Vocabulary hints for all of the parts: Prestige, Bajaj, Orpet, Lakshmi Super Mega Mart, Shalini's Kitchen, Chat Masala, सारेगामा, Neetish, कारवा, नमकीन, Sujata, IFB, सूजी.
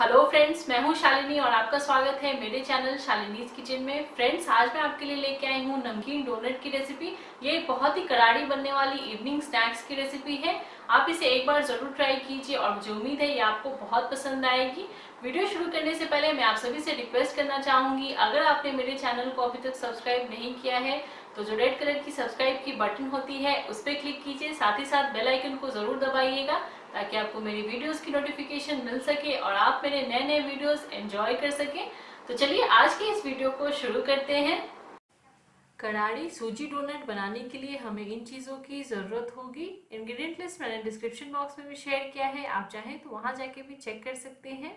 Hello friends, मैं हूं शालिनी और आपका स्वागत है मेरे चैनल शालिनीज किचन में। फ्रेंड्स, आज मैं आपके लिए लेके आई हूं नमकीन डोनट की रेसिपी। ये बहुत ही करारी बनने वाली इवनिंग स्नैक्स की रेसिपी है। आप इसे एक बार जरूर ट्राई कीजिए और मुझे उम्मीद है ये आपको बहुत पसंद आएगी। वीडियो शुरू करने से पहले मैं आप सभी से रिक्वेस्ट करना चाहूँगी, अगर आपने मेरे चैनल को अभी तक सब्सक्राइब नहीं किया है तो जो रेड कलर की सब्सक्राइब की बटन होती है उस पर क्लिक कीजिए। साथ ही साथ बेल आइकन को जरूर दबाइएगा ताकि आपको मेरी वीडियोस की नोटिफिकेशन मिल सके और आप मेरे नए नए वीडियोस एंजॉय कर सकें। तो चलिए आज की इस वीडियो को शुरू करते हैं। करारी सूजी डोनट बनाने के लिए हमें इन चीज़ों की ज़रूरत होगी। इंग्रेडिएंट लिस्ट मैंने डिस्क्रिप्शन बॉक्स में भी शेयर किया है, आप चाहें तो वहाँ जाके भी चेक कर सकते हैं।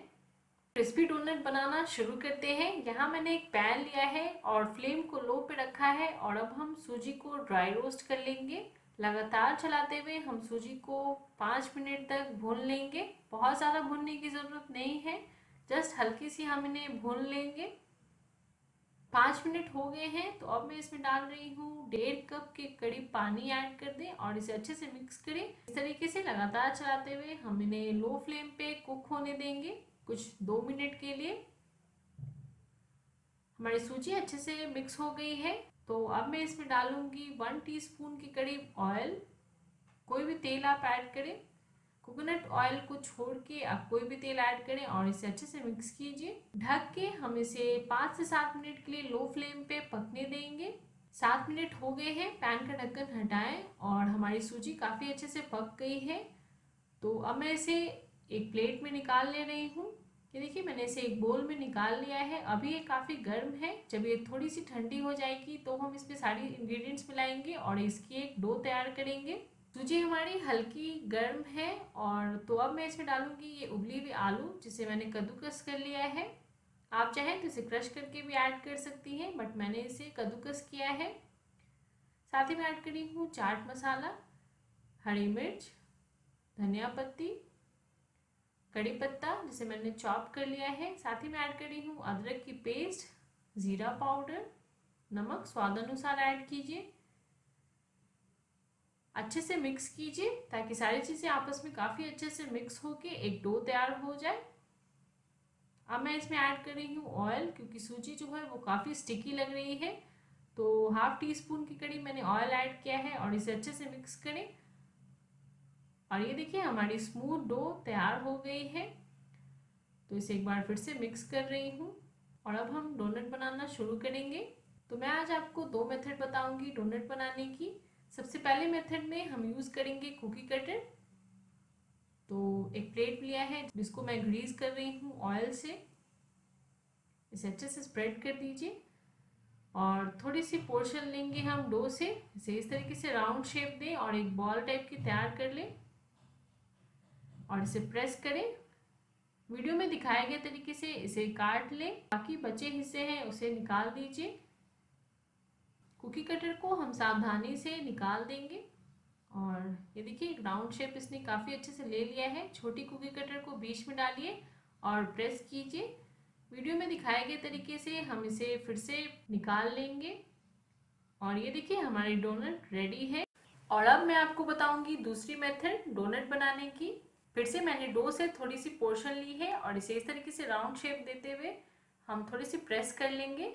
क्रिस्पी डोनट बनाना शुरू करते हैं। यहाँ मैंने एक पैन लिया है और फ्लेम को लो पे रखा है और अब हम सूजी को ड्राई रोस्ट कर लेंगे। लगातार चलाते हुए हम सूजी को 5 मिनट तक भून लेंगे। बहुत ज़्यादा भूनने की ज़रूरत नहीं है, जस्ट हल्की सी हम इन्हें भून लेंगे। 5 मिनट हो गए हैं तो अब मैं इसमें डाल रही हूँ 1.5 कप के करीब पानी ऐड कर दें और इसे अच्छे से मिक्स करें। इस तरीके से लगातार चलाते हुए हम इन्हें लो फ्लेम पे कुक होने देंगे कुछ 2 मिनट के लिए। हमारी सूजी अच्छे से मिक्स हो गई है तो अब मैं इसमें डालूंगी 1 टीस्पून के करीब ऑयल। कोई भी तेल आप ऐड करें, कोकोनट ऑयल को छोड़ के आप कोई भी तेल ऐड करें और इसे अच्छे से मिक्स कीजिए। ढक के हम इसे 5 से 7 मिनट के लिए लो फ्लेम पे पकने देंगे। 7 मिनट हो गए हैं, पैन का ढक्कन हटाएं और हमारी सूजी काफ़ी अच्छे से पक गई है। तो अब मैं इसे एक प्लेट में निकाल ले रही हूँ। ये देखिए, मैंने इसे एक बोल में निकाल लिया है। अभी ये काफ़ी गर्म है, जब ये थोड़ी सी ठंडी हो जाएगी तो हम इसमें सारी इंग्रेडिएंट्स मिलाएंगे और इसकी एक डो तैयार करेंगे। सूजी हमारी हल्की गर्म है और तो अब मैं इसमें डालूंगी ये उबली हुई आलू जिसे मैंने कद्दूकस कर लिया है। आप चाहें तो इसे क्रश करके भी ऐड कर सकती हैं, बट मैंने इसे कद्दूकस किया है। साथ ही मैं ऐड करी हूँ चाट मसाला, हरी मिर्च, धनिया पत्ती, कड़ी पत्ता जिसे मैंने चॉप कर लिया है। साथ ही मैं ऐड कर रही हूँ अदरक की पेस्ट, ज़ीरा पाउडर, नमक स्वाद अनुसार ऐड कीजिए। अच्छे से मिक्स कीजिए ताकि सारी चीज़ें आपस में काफ़ी अच्छे से मिक्स होके एक डो तैयार हो जाए। अब मैं इसमें ऐड कर रही हूँ ऑयल, क्योंकि सूजी जो है वो काफ़ी स्टिकी लग रही है। तो 1/2 टीस्पून की करीब मैंने ऑयल ऐड किया है और इसे अच्छे से मिक्स करें। और ये देखिए, हमारी स्मूथ डो तैयार हो गई है। तो इसे एक बार फिर से मिक्स कर रही हूँ और अब हम डोनट बनाना शुरू करेंगे। तो मैं आज आपको 2 मेथड बताऊंगी डोनट बनाने की। सबसे पहले मेथड में हम यूज़ करेंगे कुकी कटर। तो एक प्लेट लिया है जिसको मैं ग्रीस कर रही हूँ ऑयल से। इसे अच्छे से स्प्रेड कर दीजिए और थोड़ी सी पोर्शन लेंगे हम डो से। इसे इस तरीके से राउंड शेप दें और एक बॉल टाइप की तैयार कर लें और इसे प्रेस करें। वीडियो में दिखाए गए तरीके से इसे काट लें, बाकी बचे हिस्से हैं उसे निकाल दीजिए। कुकी कटर को हम सावधानी से निकाल देंगे और ये देखिए, एक राउंड शेप इसने काफ़ी अच्छे से ले लिया है। छोटी कुकी कटर को बीच में डालिए और प्रेस कीजिए। वीडियो में दिखाए गए तरीके से हम इसे फिर से निकाल लेंगे और ये देखिए, हमारी डोनट रेडी है। और अब मैं आपको बताऊंगी दूसरी मेथड डोनट बनाने की। फिर से मैंने डो से थोड़ी सी पोर्शन ली है और इसे इस तरीके से राउंड शेप देते हुए हम थोड़ी सी प्रेस कर लेंगे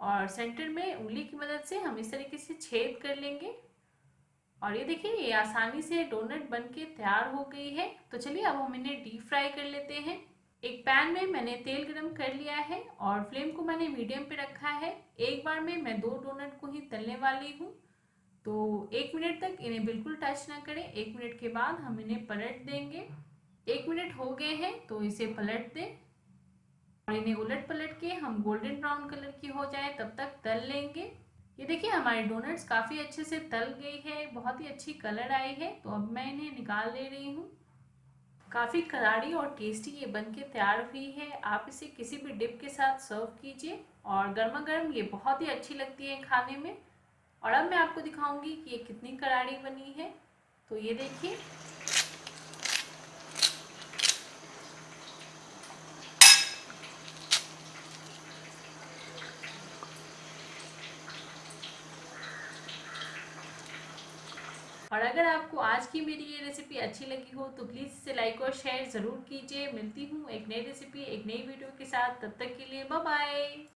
और सेंटर में उंगली की मदद से हम इस तरीके से छेद कर लेंगे। और ये देखिए, ये आसानी से डोनट बनके तैयार हो गई है। तो चलिए अब हम इन्हें डीप फ्राई कर लेते हैं। एक पैन में मैंने तेल गरम कर लिया है और फ्लेम को मैंने मीडियम पे रखा है। एक बार में मैं 2 डोनट को ही तलने वाली हूँ। तो 1 मिनट तक इन्हें बिल्कुल टच ना करें। 1 मिनट के बाद हम इन्हें पलट देंगे। 1 मिनट हो गए हैं तो इसे पलट दें और इन्हें उलट पलट के हम गोल्डन ब्राउन कलर की हो जाए तब तक तल लेंगे। ये देखिए, हमारे डोनट्स काफ़ी अच्छे से तल गई है, बहुत ही अच्छी कलर आई है। तो अब मैं इन्हें निकाल ले रही हूँ। काफ़ी करारी और टेस्टी ये बनके तैयार हुई है। आप इसे किसी भी डिप के साथ सर्व कीजिए और गर्मा गर्म ये बहुत ही अच्छी लगती है खाने में। और अब मैं आपको दिखाऊंगी कि ये कितनी करारी बनी है। तो ये देखिए, और अगर आपको आज की मेरी ये रेसिपी अच्छी लगी हो तो प्लीज़ इसे लाइक और शेयर ज़रूर कीजिए। मिलती हूँ एक नई रेसिपी एक नई वीडियो के साथ, तब तक के लिए बाय बाय।